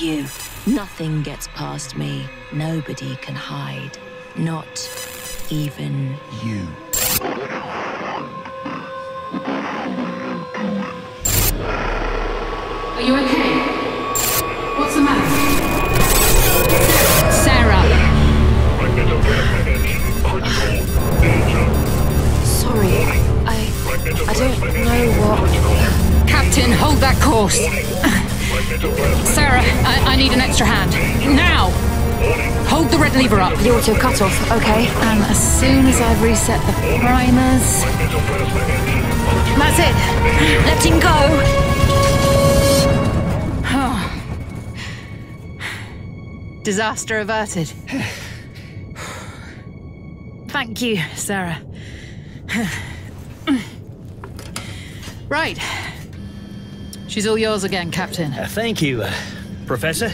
with you. Nothing gets past me. Nobody can hide. Not even you. Are you okay? What's the matter? Sarah! Sorry, I don't know what... Captain, hold that course! Sarah, I need an extra hand. Now! Hold the red lever up. The auto cutoff, okay. And as soon as I've reset the primers... That's it. Let him go. Oh. Disaster averted. Thank you, Sarah. Right. She's all yours again, Captain. Thank you, Professor.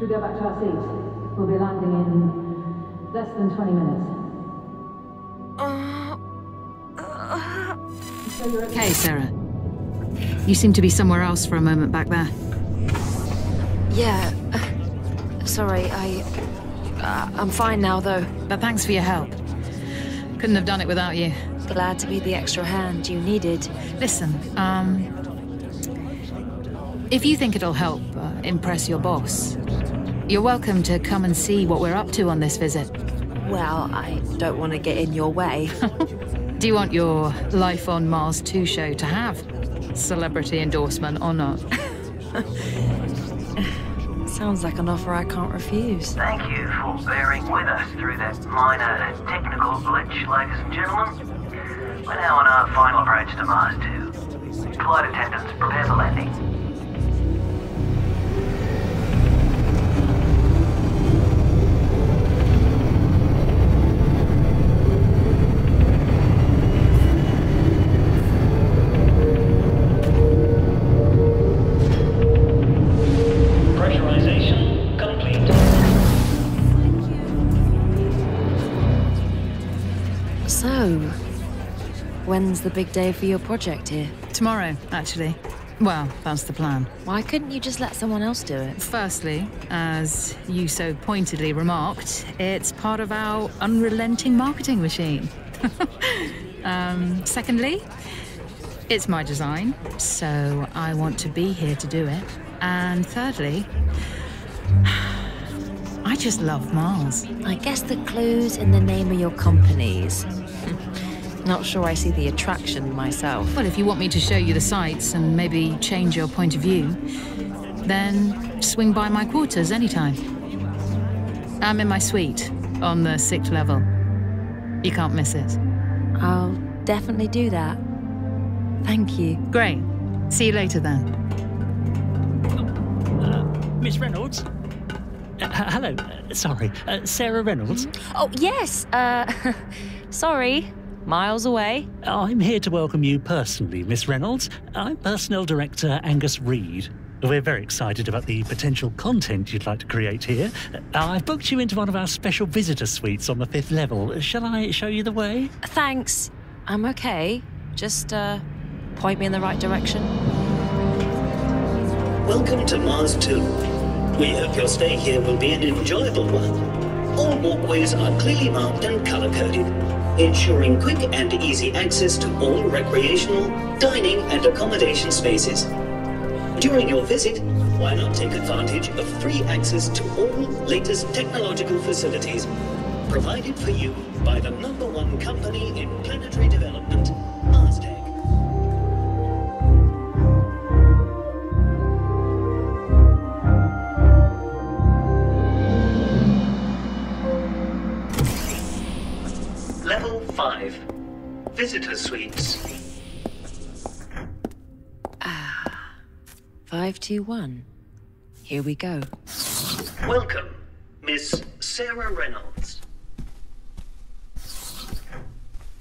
We'll go back to our seat. We'll be landing in less than 20 minutes. So you're okay, Sarah. You seem to be somewhere else for a moment back there. Yeah. Sorry, I'm fine now, though. But thanks for your help. Couldn't have done it without you. Glad to be the extra hand you needed. Listen, if you think it'll help impress your boss, you're welcome to come and see what we're up to on this visit. Well, I don't want to get in your way. Do you want your Life on Mars 2 show to have celebrity endorsement or not? Sounds like an offer I can't refuse. Thank you for bearing with us through that minor technical glitch, ladies and gentlemen. We're now on our final approach to Mars 2. Flight attendants, prepare for landing. When's the big day for your project here? Tomorrow, actually. Well, that's the plan. Why couldn't you just let someone else do it? Firstly, as you so pointedly remarked, it's part of our unrelenting marketing machine. Secondly, it's my design, so I want to be here to do it. And thirdly, I just love Mars. I guess the clue's in the name of your companies. Not sure I see the attraction myself. Well, if you want me to show you the sights and maybe change your point of view, then swing by my quarters anytime. I'm in my suite on the 6th level. You can't miss it. I'll definitely do that. Thank you. Great. See you later then. Miss Reynolds? Hello. Sorry. Sarah Reynolds? Oh, yes. Sorry. Miles away. I'm here to welcome you personally, Miss Reynolds. I'm Personnel Director Angus Reid. We're very excited about the potential content you'd like to create here. I've booked you into one of our special visitor suites on the 5th level. Shall I show you the way? Thanks. I'm okay. Just, point me in the right direction. Welcome to Mars 2. We hope your stay here will be an enjoyable one. All walkways are clearly marked and colour-coded, ensuring quick and easy access to all recreational, dining and accommodation spaces. During your visit, why not take advantage of free access to all latest technological facilities provided for you by the #1 company in planetary development, Mars. Visitor suites. 521. Here we go. Welcome, Miss Sarah Reynolds.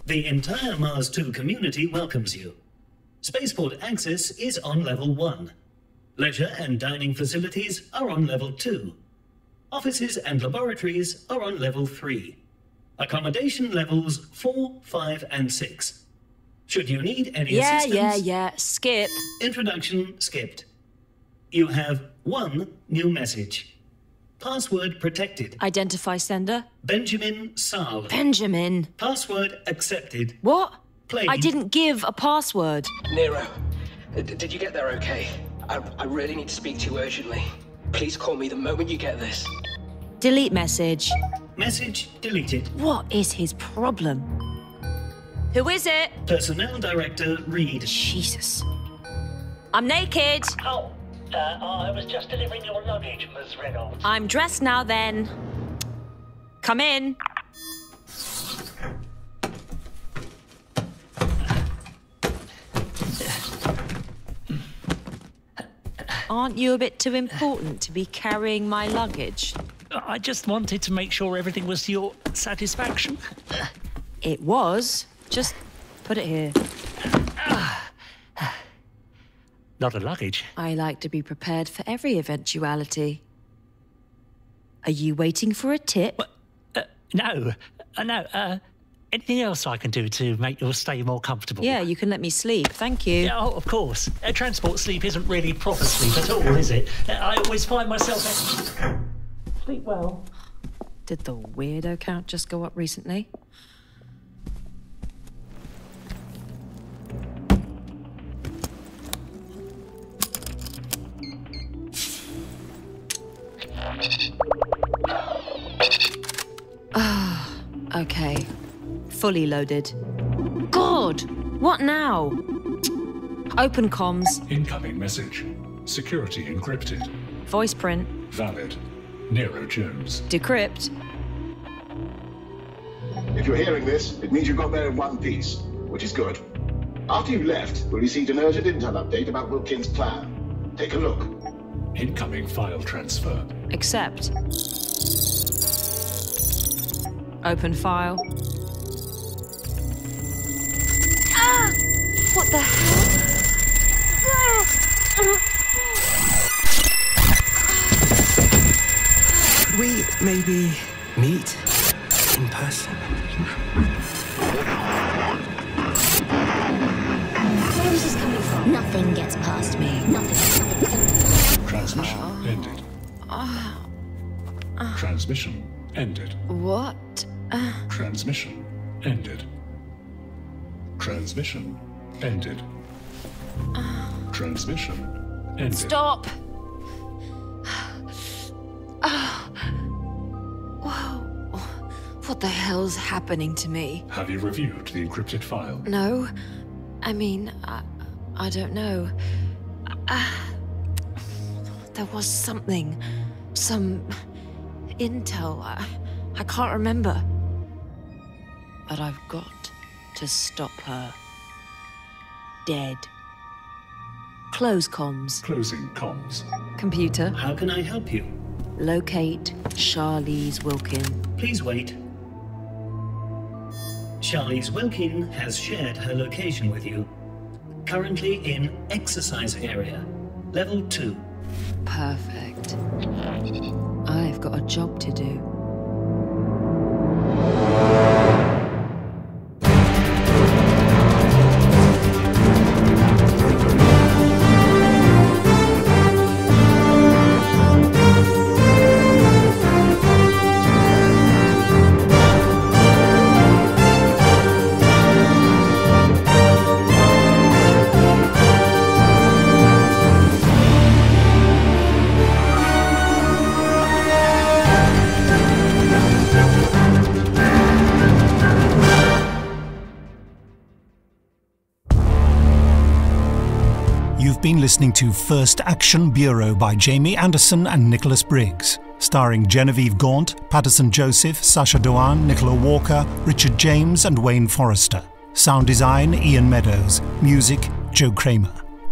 The entire Mars 2 community welcomes you. Spaceport access is on level 1. Leisure and dining facilities are on level 2. Offices and laboratories are on level 3. Accommodation levels 4, 5, and 6. Should you need any assistance? Yeah. Skip. Introduction skipped. You have one new message. Password protected. Identify sender. Benjamin Saal. Benjamin. Password accepted. What? Plain. I didn't give a password. Nero, did you get there okay? I really need to speak to you urgently. Please call me the moment you get this. Delete message. Message deleted. What is his problem? Who is it? Personnel Director Reed. Jesus. I'm naked. Oh, I was just delivering your luggage, Ms. Reynolds. I'm dressed now then. Come in. Aren't you a bit too important to be carrying my luggage? I just wanted to make sure everything was to your satisfaction. It was. Just put it here. Not a luggage. I like to be prepared for every eventuality. Are you waiting for a tip? Well, no, anything else I can do to make your stay more comfortable? Yeah, you can let me sleep, thank you. Oh, of course. Transport sleep isn't really proper sleep at all, is it? I always find myself... Sleep well. Did the weirdo count just go up recently? Ah, okay. Fully loaded. God! What now? Open comms. Incoming message. Security encrypted. Voice print. Valid. Nyrah Jones. Decrypt. If you're hearing this, it means you got there in one piece, which is good. After you left, we received an urgent intel update about Wilkin's plan. Take a look. Incoming file transfer. Accept. Open file. Ah! What the hell? Could we maybe meet in person? Where is this coming from? Nothing gets past me. Nothing. Transmission ended. Transmission ended. What? Transmission ended. Transmission ended. Transmission ended. Stop! Whoa. What the hell's happening to me? Have you reviewed the encrypted file? No. I mean, I don't know. There was something. Some intel. I can't remember. But I've got to stop her. Dead. Close comms. Closing comms. Computer. How can I help you? Locate Charlize Wilkin. Please wait. Charlize Wilkin has shared her location with you. Currently in exercise area. Level 2. Perfect. I've got a job to do. Been listening to First Action Bureau by Jamie Anderson and Nicholas Briggs, starring Genevieve Gaunt, Paterson Joseph, Sacha Dhawan, Nicola Walker, Richard James and Wayne Forester. Sound design Ian Meadows, music Joe Kraemer.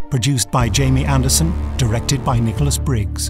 Produced by Jamie Anderson, directed by Nicholas Briggs.